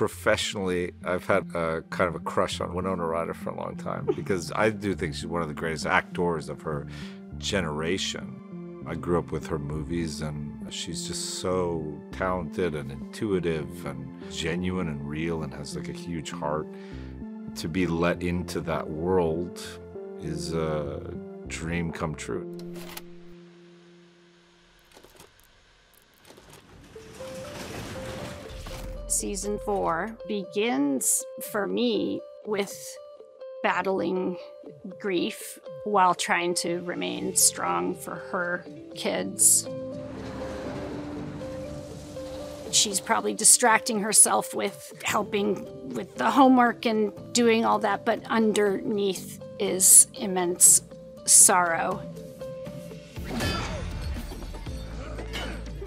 Professionally, I've had a kind of a crush on Winona Ryder for a long time because I do think she's one of the greatest actors of her generation. I grew up with her movies, and she's just so talented and intuitive and genuine and real and has like a huge heart. To be let into that world is a dream come true. Season 4 begins, for me, with battling grief while trying to remain strong for her kids. She's probably distracting herself with helping with the homework and doing all that, but underneath is immense sorrow.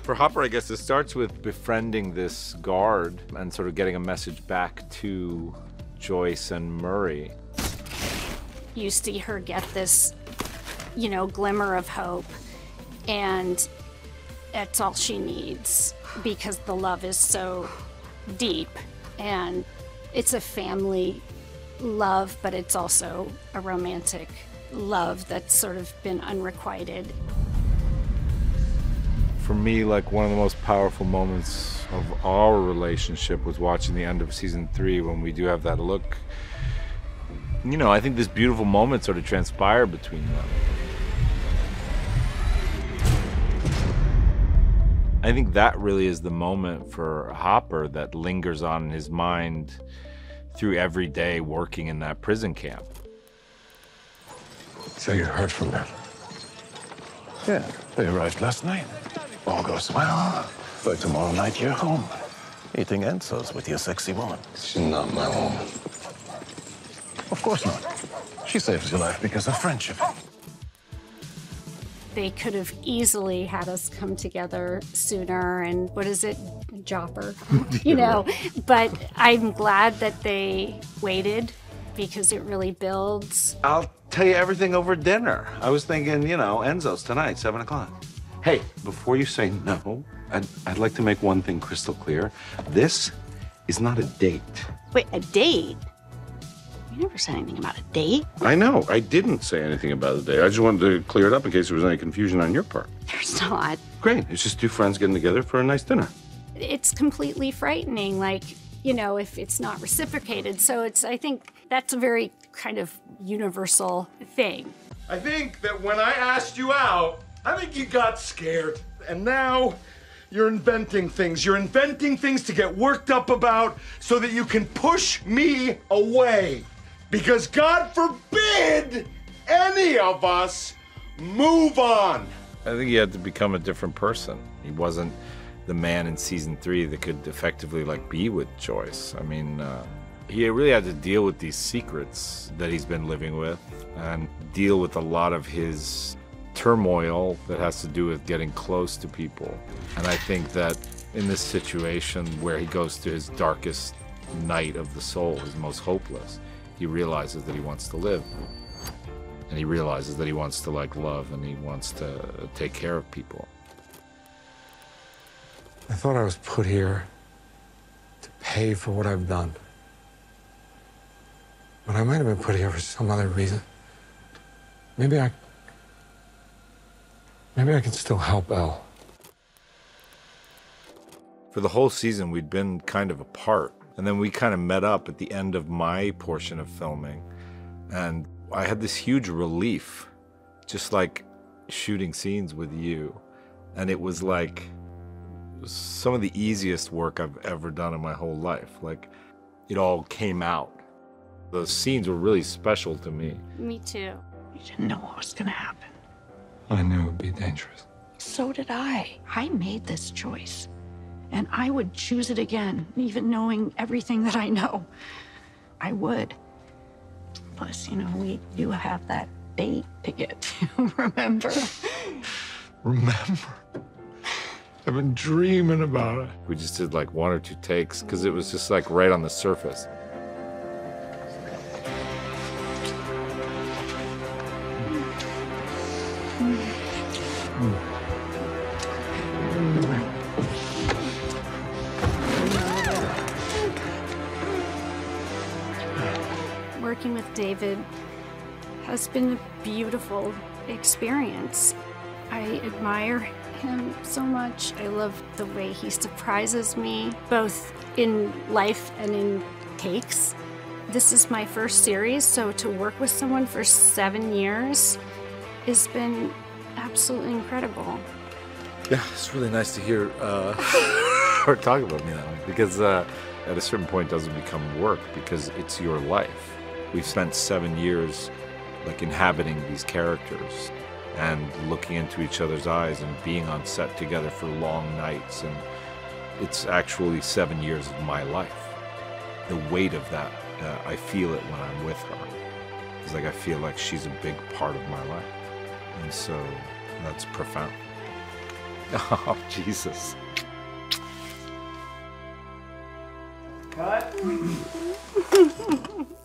For Hopper, I guess it starts with befriending this guard and sort of getting a message back to Joyce and Murray. You see her get this, you know, glimmer of hope, and that's all she needs because the love is so deep, and it's a family love, but it's also a romantic love that's sort of been unrequited. For me, like, one of the most powerful moments of our relationship was watching the end of season 3 when we do have that look. You know, I think this beautiful moment sort of transpired between them. I think that really is the moment for Hopper that lingers on in his mind through every day working in that prison camp. So you heard from them? Yeah, they arrived last night. All goes well, but tomorrow night you're home. Eating Enzo's with your sexy woman. She's not my woman. Of course not. She saves your life because of friendship. They could have easily had us come together sooner, and what is it, Jopper? You know, but I'm glad that they waited because it really builds. I'll tell you everything over dinner. I was thinking, you know, Enzo's tonight, 7 o'clock. Hey, before you say no, I'd like to make one thing crystal clear. This is not a date. Wait, a date? You never said anything about a date. I know, I didn't say anything about a date. I just wanted to clear it up in case there was any confusion on your part. There's not. Great, it's just two friends getting together for a nice dinner. It's completely frightening, like, you know, if it's not reciprocated. So it's, I think that's a very kind of universal thing. I think that when I asked you out, I think you got scared, and now you're inventing things. You're inventing things to get worked up about so that you can push me away. Because God forbid any of us move on. I think he had to become a different person. He wasn't the man in season 3 that could effectively, like, be with Joyce. I mean, he really had to deal with these secrets that he's been living with and deal with a lot of his turmoil that has to do with getting close to people. And I think that in this situation where he goes to his darkest night of the soul, his most hopeless, he realizes that he wants to live. And he realizes that he wants to, like, love, and he wants to take care of people. I thought I was put here to pay for what I've done. But I might have been put here for some other reason. Maybe I can still help Elle. For the whole season, we'd been kind of apart. And then we kind of met up at the end of my portion of filming. And I had this huge relief, just like shooting scenes with you. And it was like some of the easiest work I've ever done in my whole life. Like, it all came out. Those scenes were really special to me. Me too. You didn't know what was gonna happen. I knew it would be dangerous. So did I. I made this choice, and I would choose it again, even knowing everything that I know. I would. Plus, you know, we do have that date to get to, remember? Remember? I've been dreaming about it. We just did like 1 or 2 takes, because it was just like right on the surface. working with David has been a beautiful experience. I admire him so much. I love the way he surprises me, both in life and in cakes. This is my first series, so to work with someone for 7 years has been absolutely incredible. Yeah, it's really nice to hear her talk about me that way, because at a certain point it doesn't become work, because it's your life. We've spent 7 years like inhabiting these characters and looking into each other's eyes and being on set together for long nights, and it's actually 7 years of my life. The weight of that, I feel it when I'm with her. It's like I feel like she's a big part of my life, and so that's profound. Oh, Jesus. Cut.